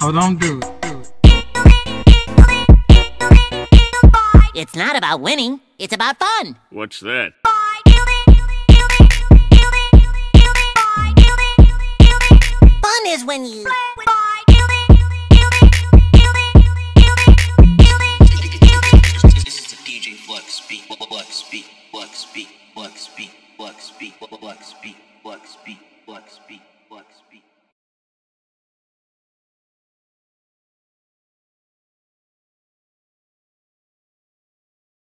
Hold on, dude. It's not about winning, it's about fun. What's that? Fun is when you This is a DJ Flex beat. Flex beat. Flex beat. Flex beat. Flex beat. Flex beat. Flex beat. Flex beat.